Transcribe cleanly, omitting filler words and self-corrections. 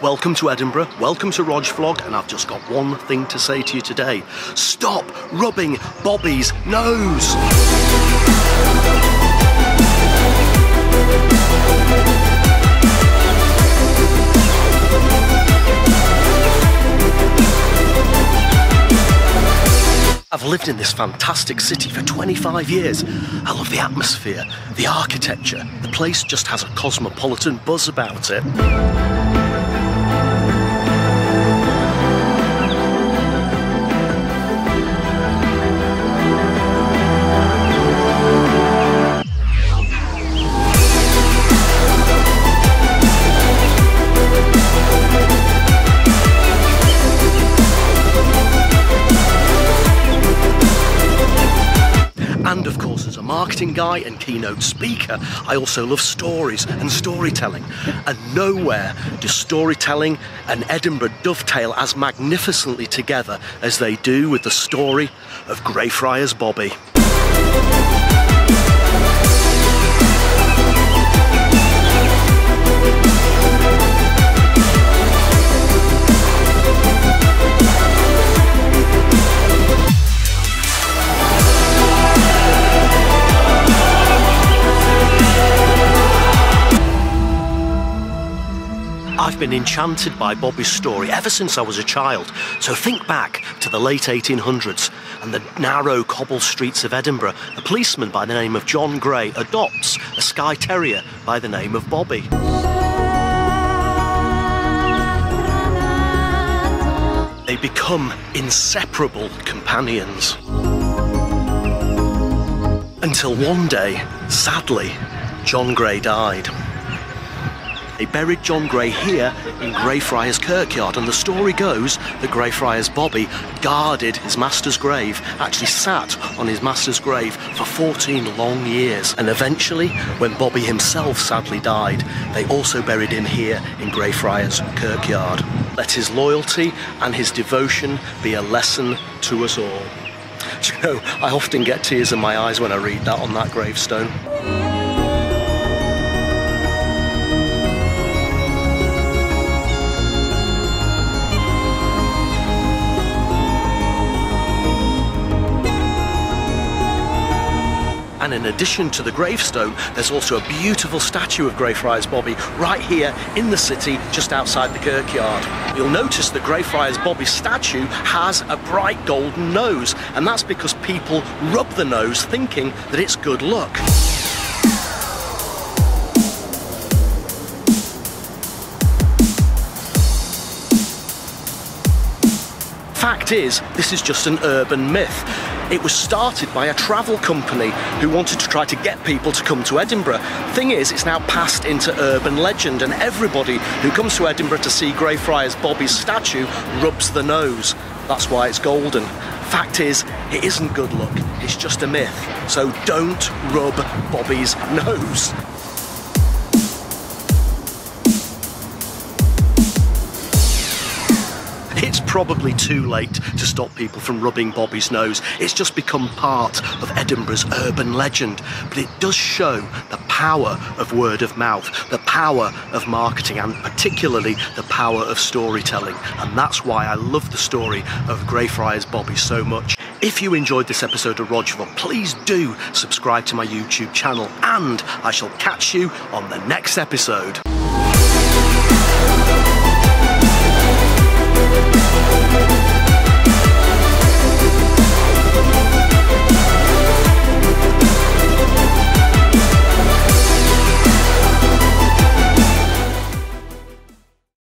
Welcome to Edinburgh, welcome to RogVLOG, and I've just got one thing to say to you today. Stop rubbing Bobby's nose! I've lived in this fantastic city for 25 years. I love the atmosphere, the architecture. The place just has a cosmopolitan buzz about it. And of course, as a marketing guy and keynote speaker, I also love stories and storytelling. And nowhere do storytelling and Edinburgh dovetail as magnificently together as they do with the story of Greyfriars Bobby. I've been enchanted by Bobby's story ever since I was a child, so think back to the late 1800s and the narrow cobble streets of Edinburgh. A policeman by the name of John Gray adopts a Skye Terrier by the name of Bobby. They become inseparable companions. Until one day, sadly, John Gray died. They buried John Gray here in Greyfriars Kirkyard, and the story goes that Greyfriars Bobby guarded his master's grave, actually sat on his master's grave for 14 long years. And eventually, when Bobby himself sadly died, they also buried him here in Greyfriars Kirkyard. Let his loyalty and his devotion be a lesson to us all. Do you know, I often get tears in my eyes when I read that on that gravestone. And in addition to the gravestone, there's also a beautiful statue of Greyfriars Bobby right here in the city, just outside the kirkyard. You'll notice the Greyfriars Bobby statue has a bright golden nose, and that's because people rub the nose thinking that it's good luck. Fact is, this is just an urban myth. It was started by a travel company who wanted to try to get people to come to Edinburgh. Thing is, it's now passed into urban legend, and everybody who comes to Edinburgh to see Greyfriars Bobby's statue rubs the nose. That's why it's golden. Fact is, it isn't good luck, it's just a myth. So don't rub Bobby's nose. It's probably too late to stop people from rubbing Bobby's nose. It's just become part of Edinburgh's urban legend. But it does show the power of word of mouth, the power of marketing, and particularly the power of storytelling. And that's why I love the story of Greyfriars Bobby so much. If you enjoyed this episode of RogVLOG, please do subscribe to my YouTube channel, and I shall catch you on the next episode.